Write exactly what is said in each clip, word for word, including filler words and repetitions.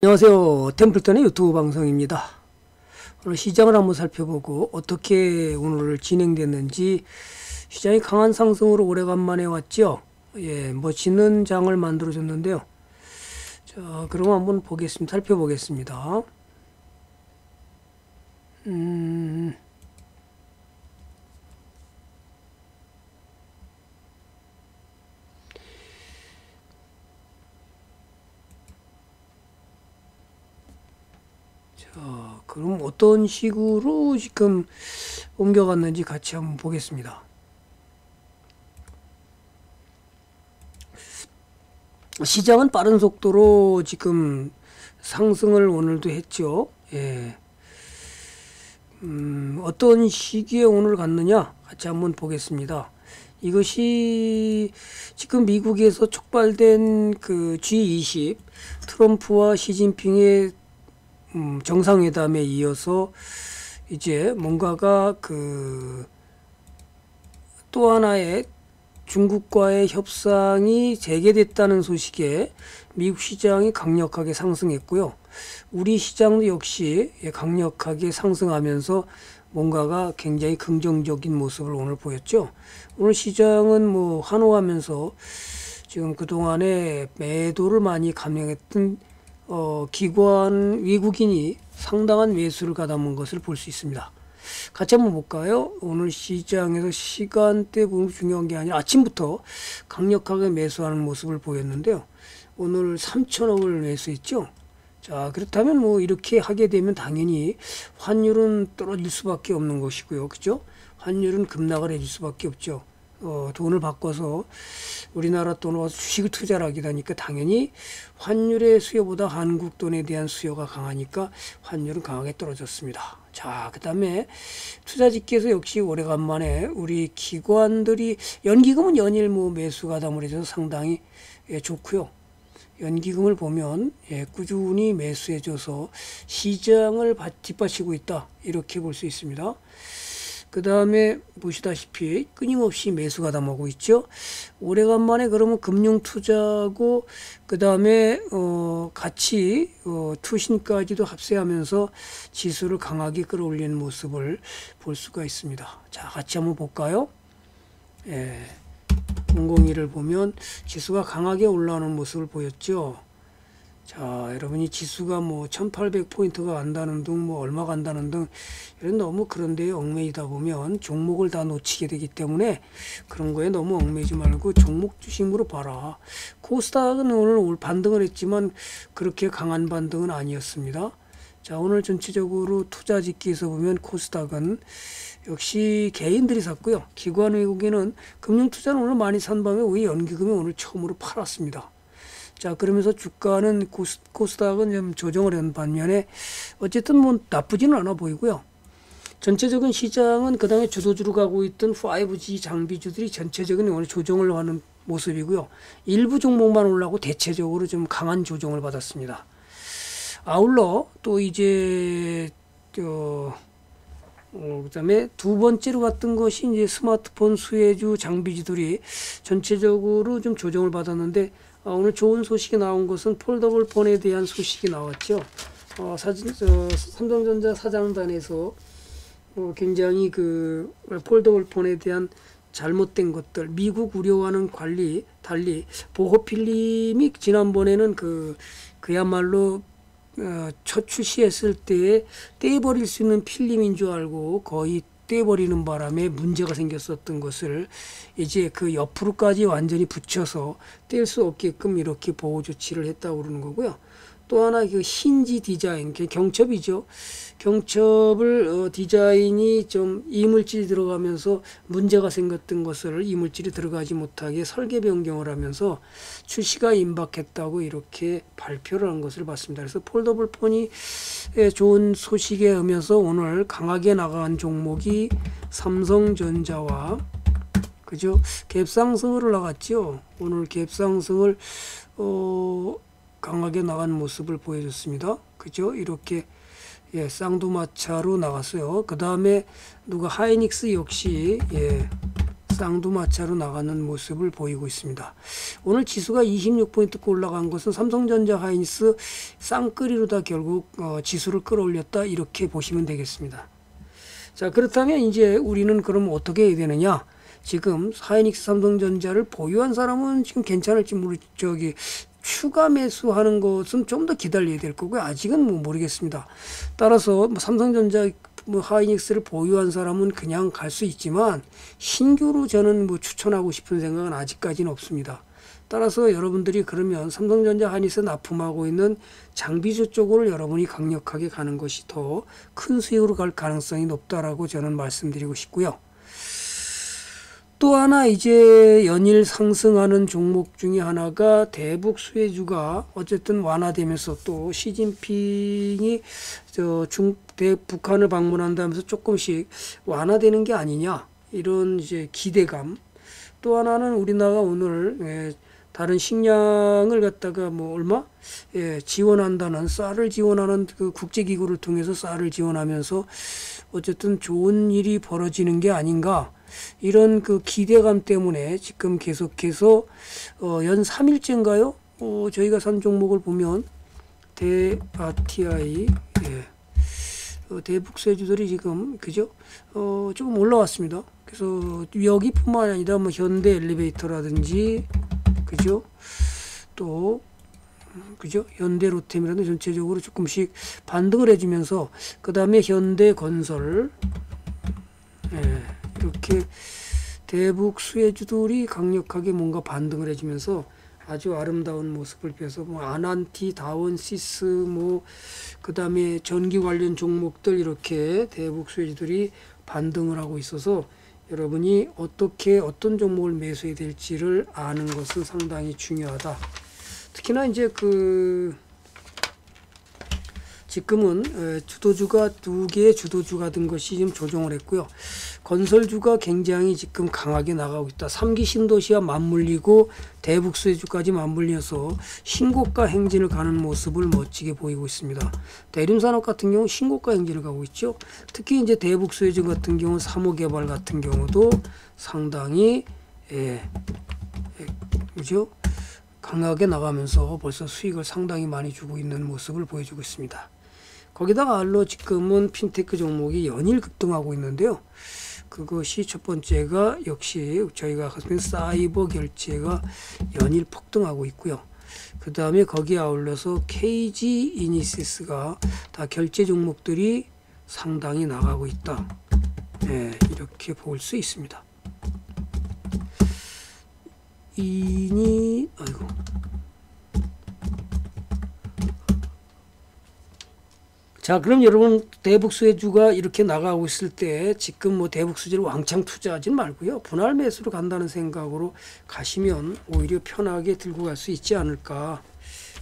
안녕하세요. 템플턴의 유튜브 방송입니다. 오늘 시장을 한번 살펴보고 어떻게 오늘 진행됐는지, 시장이 강한 상승으로 오래간만에 왔죠. 예, 멋지는 장을 만들어줬는데요. 자, 그럼 한번 보겠습니다. 살펴보겠습니다. 음... 어, 그럼 어떤 식으로 지금 옮겨갔는지 같이 한번 보겠습니다. 시장은 빠른 속도로 지금 상승을 오늘도 했죠. 예. 음, 어떤 시기에 오늘 갔느냐 같이 한번 보겠습니다. 이것이 지금 미국에서 촉발된 그 지 이십, 트럼프와 시진핑의 음, 정상회담에 이어서 이제 뭔가가 그 또 하나의 중국과의 협상이 재개됐다는 소식에 미국 시장이 강력하게 상승했고요. 우리 시장도 역시 강력하게 상승하면서 뭔가가 굉장히 긍정적인 모습을 오늘 보였죠. 오늘 시장은 뭐 환호하면서 지금 그동안에 매도를 많이 감행했던 어, 기관 외국인이 상당한 매수를 가담한 것을 볼 수 있습니다. 같이 한번 볼까요? 오늘 시장에서 시간대 보면 중요한 게 아니라 아침부터 강력하게 매수하는 모습을 보였는데요. 오늘 삼천억을 매수했죠. 자, 그렇다면 뭐 이렇게 하게 되면 당연히 환율은 떨어질 수밖에 없는 것이고요. 그죠? 환율은 급락을 해줄 수밖에 없죠. 어, 돈을 바꿔서 우리나라 돈을 와서 주식을 투자를 하게 되니까 당연히 환율의 수요보다 한국 돈에 대한 수요가 강하니까 환율은 강하게 떨어졌습니다. 자, 그 다음에 투자직계에서 역시 오래간만에 우리 기관들이 연기금은 연일 뭐 매수가 담으해서 상당히 예, 좋고요. 연기금을 보면 예, 꾸준히 매수해줘서 시장을 뒷받치고 있다, 이렇게 볼 수 있습니다. 그 다음에 보시다시피 끊임없이 매수 가담하고 있죠. 오래간만에 그러면 금융투자하고 그 다음에 어 같이 어 투신까지도 합세하면서 지수를 강하게 끌어올리는 모습을 볼 수가 있습니다. 자, 같이 한번 볼까요? 예, 공공이를 보면 지수가 강하게 올라오는 모습을 보였죠. 자, 여러분이 지수가 뭐 천팔백 포인트가 간다는 등 뭐 얼마 간다는 등 이런 너무 그런 데에 얽매이다 보면 종목을 다 놓치게 되기 때문에 그런 거에 너무 얽매이지 말고 종목 중심으로 봐라. 코스닥은 오늘 반등을 했지만 그렇게 강한 반등은 아니었습니다. 자, 오늘 전체적으로 투자 짓기에서 보면 코스닥은 역시 개인들이 샀고요. 기관 외국인은 금융투자는 오늘 많이 산 밤에 오히려 연기금이 오늘 처음으로 팔았습니다. 자, 그러면서 주가는 코스, 코스닥은 좀 조정을 한 반면에 어쨌든 뭐 나쁘지는 않아 보이고요. 전체적인 시장은 그다음에 주도주로 가고 있던 파이브 지 장비주들이 전체적인 오늘 조정을 하는 모습이고요. 일부 종목만 올라가고 대체적으로 좀 강한 조정을 받았습니다. 아울러 또 이제 어, 어, 그다음에 두 번째로 갔던 것이 이제 스마트폰 수혜주 장비주들이 전체적으로 좀 조정을 받았는데. 아, 오늘 좋은 소식이 나온 것은 폴더블 폰에 대한 소식이 나왔죠. 어, 사진, 어, 삼성전자 사장단에서 어, 굉장히 그 폴더블 폰에 대한 잘못된 것들, 미국 우려와는 관리 달리 보호 필름이 지난번에는 그 그야말로 어, 첫 출시했을 때에 떼버릴 수 있는 필름인 줄 알고 거의 떼버리는 바람에 문제가 생겼었던 것을 이제 그 옆으로까지 완전히 붙여서 뗄 수 없게끔 이렇게 보호 조치를 했다고 그러는 거고요. 또 하나 그 힌지 디자인, 경첩이죠. 경첩을 어, 디자인이 좀 이물질이 들어가면서 문제가 생겼던 것을 이물질이 들어가지 못하게 설계 변경을 하면서 출시가 임박했다고 이렇게 발표를 한 것을 봤습니다. 그래서 폴더블 폰이 좋은 소식에 의하면서 오늘 강하게 나간 종목이 삼성전자와 그죠? 갭상승으로 나갔죠. 오늘 갭상승을 어. 강하게 나간 모습을 보여줬습니다. 그죠? 이렇게 예, 쌍두마차로 나갔어요. 그 다음에 누가 하이닉스 역시 예, 쌍두마차로 나가는 모습을 보이고 있습니다. 오늘 지수가 이십육 포인트가 올라간 것은 삼성전자, 하이닉스 쌍끌이로 다 결국 어, 지수를 끌어올렸다, 이렇게 보시면 되겠습니다. 자, 그렇다면 이제 우리는 그럼 어떻게 해야 되느냐? 지금 하이닉스, 삼성전자를 보유한 사람은 지금 괜찮을지 모르, 저기 추가 매수하는 것은 좀 더 기다려야 될 거고요. 아직은 뭐 모르겠습니다. 따라서 삼성전자, 뭐 하이닉스를 보유한 사람은 그냥 갈 수 있지만 신규로 저는 뭐 추천하고 싶은 생각은 아직까지는 없습니다. 따라서 여러분들이 그러면 삼성전자, 하이닉스 납품하고 있는 장비주 쪽으로 여러분이 강력하게 가는 것이 더 큰 수익으로 갈 가능성이 높다라고 저는 말씀드리고 싶고요. 또 하나 이제 연일 상승하는 종목 중에 하나가 대북 수혜주가 어쨌든 완화되면서 또 시진핑이 저 중, 북한을 방문한다면서 조금씩 완화되는 게 아니냐, 이런 이제 기대감. 또 하나는 우리나라가 오늘 예, 다른 식량을 갖다가 뭐 얼마 예, 지원한다는, 쌀을 지원하는 그 국제기구를 통해서 쌀을 지원하면서 어쨌든 좋은 일이 벌어지는 게 아닌가, 이런 그 기대감 때문에 지금 계속해서 어, 연 삼 일째인가요? 어, 저희가 산 종목을 보면 대아티아이 예. 어, 대북세주들이 지금 그죠? 어, 조금 올라왔습니다. 그래서 여기뿐만 아니라 뭐 현대 엘리베이터라든지 그죠? 또 그죠? 현대 로템이라든지 전체적으로 조금씩 반등을 해주면서 그 다음에 현대건설 예. 이렇게 대북 수혜주들이 강력하게 뭔가 반등을 해주면서 아주 아름다운 모습을 펴서 뭐 아난티, 다원시스, 뭐 그 다음에 전기 관련 종목들 이렇게 대북 수혜주들이 반등을 하고 있어서 여러분이 어떻게 어떤 종목을 매수해야 될지를 아는 것은 상당히 중요하다. 특히나 이제 그 지금은 주도주가 두 개의 주도주가 된 것이 지금 조정을 했고요. 건설주가 굉장히 지금 강하게 나가고 있다. 삼 기 신도시와 맞물리고 대북수혜주까지 맞물려서 신고가 행진을 가는 모습을 멋지게 보이고 있습니다. 대림산업 같은 경우 신고가 행진을 가고 있죠. 특히 이제 대북수혜주 같은 경우 삼호개발 같은 경우도 상당히 예, 예, 그죠? 강하게 나가면서 벌써 수익을 상당히 많이 주고 있는 모습을 보여주고 있습니다. 거기다가 알로 지금은 핀테크 종목이 연일 급등하고 있는데요. 그것이 첫 번째가 역시 저희가 사이버 결제가 연일 폭등하고 있고요. 그 다음에 거기에 아울러서 케이지이니시스가 다 결제 종목들이 상당히 나가고 있다. 네, 이렇게 볼 수 있습니다. 이니 아이고 자, 그럼 여러분 대북수혜주가 이렇게 나가고 있을 때 지금 뭐 대북수혜주를 왕창 투자하진 말고요, 분할 매수로 간다는 생각으로 가시면 오히려 편하게 들고 갈 수 있지 않을까,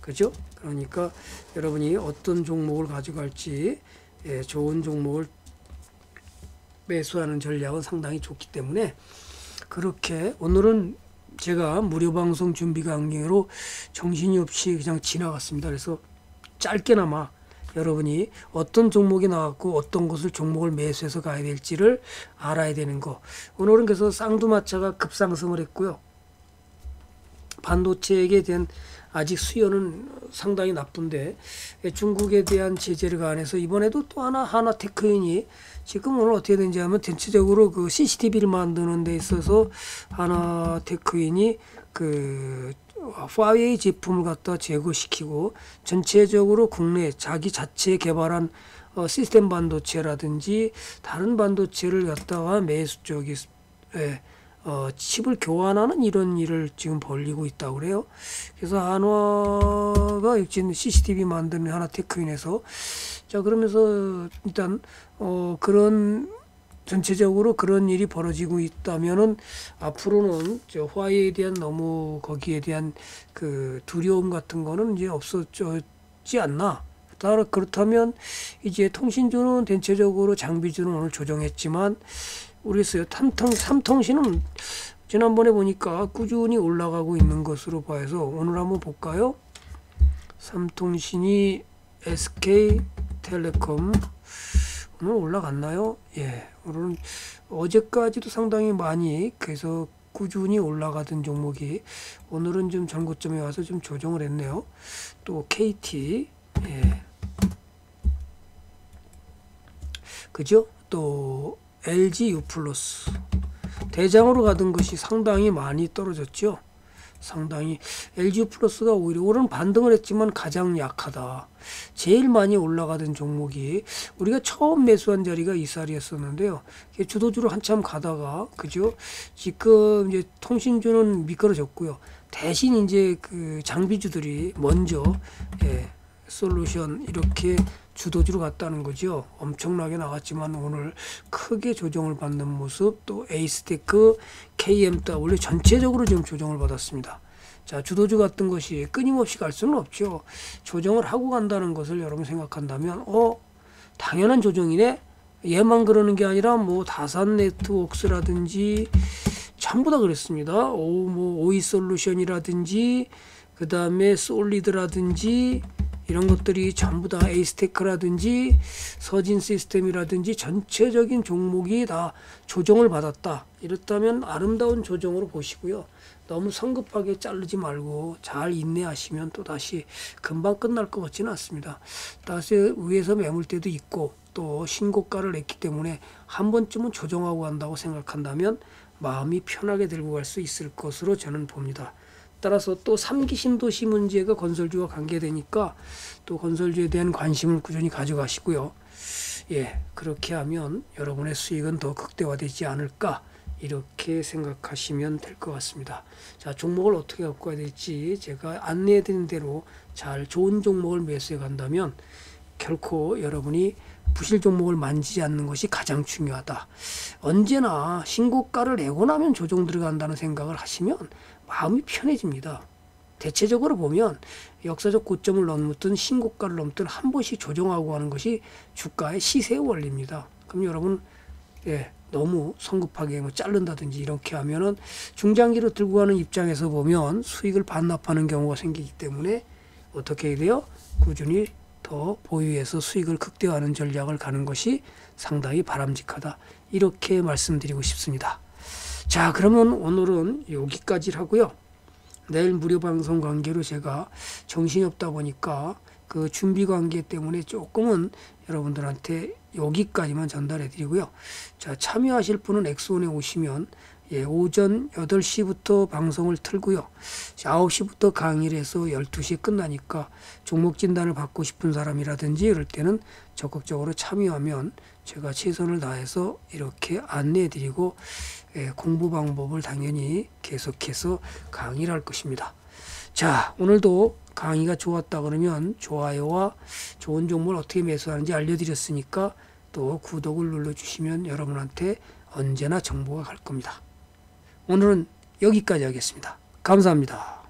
그죠? 그러니까 여러분이 어떤 종목을 가져갈지 예, 좋은 종목을 매수하는 전략은 상당히 좋기 때문에 그렇게 오늘은 제가 무료방송 준비 강의로 정신이 없이 그냥 지나갔습니다. 그래서 짧게나마 여러분이 어떤 종목이 나왔고 어떤 것을 종목을 매수해서 가야 될지를 알아야 되는 거. 오늘은 그래서 쌍두마차가 급상승을 했고요. 반도체에 대한 아직 수요는 상당히 나쁜데 중국에 대한 제재를 가해서 이번에도 또 하나 하나테크인이 지금 오늘 어떻게 되는지 하면 전체적으로 그 씨씨티비를 만드는 데 있어서 하나테크인이 그 화웨이 제품을 갖다 제거시키고 전체적으로 국내 자기 자체 개발한 어 시스템 반도체라든지 다른 반도체를 갖다가 매수 쪽이 예. 어, 칩을 교환하는 이런 일을 지금 벌이고 있다고 그래요. 그래서 한화가 지금 씨씨티비 만드는 하나테크인에서 자 그러면서 일단 어, 그런 전체적으로 그런 일이 벌어지고 있다면은 앞으로는 저 화웨이에 대한 너무 거기에 대한 그 두려움 같은 거는 이제 없어졌지 않나. 따라 그렇다면 이제 통신주는 전체적으로 장비주는 오늘 조정했지만 모르겠어요. 삼통, 삼통신은 지난번에 보니까 꾸준히 올라가고 있는 것으로 봐서 오늘 한번 볼까요? 삼통신이 에스케이텔레콤 오늘 올라갔나요? 예, 오늘은 어제까지도 상당히 많이 그래서 꾸준히 올라가던 종목이 오늘은 좀 전고점에 와서 좀 조정을 했네요. 또 케이티, 예, 그죠? 또 엘지유플러스 대장으로 가던 것이 상당히 많이 떨어졌죠. 상당히 엘지유플러스가 오히려 오른 반등을 했지만 가장 약하다. 제일 많이 올라가던 종목이 우리가 처음 매수한 자리가 이 자리였었는데요. 주도주로 한참 가다가 그죠? 지금 이제 통신주는 미끄러졌고요. 대신 이제 그 장비주들이 먼저 예, 솔루션 이렇게 주도주로 갔다는 거죠. 엄청나게 나갔지만 오늘 크게 조정을 받는 모습, 또 에이스테크, 케이엠 다 원래 전체적으로 지금 조정을 받았습니다. 자, 주도주 같은 것이 끊임없이 갈 수는 없죠. 조정을 하고 간다는 것을 여러분 생각한다면 어? 당연한 조정이네? 얘만 그러는 게 아니라 뭐 다산 네트워크스라든지 전부 다 그랬습니다. 오, 뭐 오이솔루션이라든지 그 다음에 솔리드라든지 이런 것들이 전부 다 에이스테크라든지 서진시스템이라든지 전체적인 종목이 다 조정을 받았다. 이렇다면 아름다운 조정으로 보시고요. 너무 성급하게 자르지 말고 잘 인내하시면 또 다시 금방 끝날 것 같지는 않습니다. 다시 위에서 매물대도 있고 또 신고가를 냈기 때문에 한 번쯤은 조정하고 간다고 생각한다면 마음이 편하게 들고 갈 수 있을 것으로 저는 봅니다. 따라서 또 삼기 신도시 문제가 건설주와 관계되니까 또 건설주에 대한 관심을 꾸준히 가져가시고요. 예, 그렇게 하면 여러분의 수익은 더 극대화되지 않을까 이렇게 생각하시면 될 것 같습니다. 자, 종목을 어떻게 갖고 가야 될지 제가 안내해드린 대로 잘 좋은 종목을 매수해 간다면 결코 여러분이 부실 종목을 만지지 않는 것이 가장 중요하다. 언제나 신고가를 내고 나면 조정 들어간다는 생각을 하시면 마음이 편해집니다. 대체적으로 보면 역사적 고점을 넘든 신고가를 넘든 한 번씩 조정하고 하는 것이 주가의 시세 원리입니다. 그럼 여러분 예, 너무 성급하게 뭐 자른다든지 이렇게 하면은 중장기로 들고 가는 입장에서 보면 수익을 반납하는 경우가 생기기 때문에 어떻게 해야 돼요? 꾸준히 더 보유해서 수익을 극대화하는 전략을 가는 것이 상당히 바람직하다. 이렇게 말씀드리고 싶습니다. 자, 그러면 오늘은 여기까지 하고요. 내일 무료 방송 관계로 제가 정신이 없다 보니까 그 준비 관계 때문에 조금은 여러분들한테 여기까지만 전달해 드리고요. 자, 참여하실 분은 엑스온에 오시면 예, 오전 여덟 시부터 방송을 틀고요. 아홉 시부터 강의를 해서 열두 시에 끝나니까 종목 진단을 받고 싶은 사람이라든지 이럴 때는 적극적으로 참여하면 제가 최선을 다해서 이렇게 안내해드리고 예, 공부 방법을 당연히 계속해서 강의를 할 것입니다. 자, 오늘도 강의가 좋았다 그러면 좋아요와 좋은 종목을 어떻게 매수하는지 알려드렸으니까 또 구독을 눌러주시면 여러분한테 언제나 정보가 갈 겁니다. 오늘은 여기까지 하겠습니다. 감사합니다.